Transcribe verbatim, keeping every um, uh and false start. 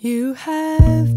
You have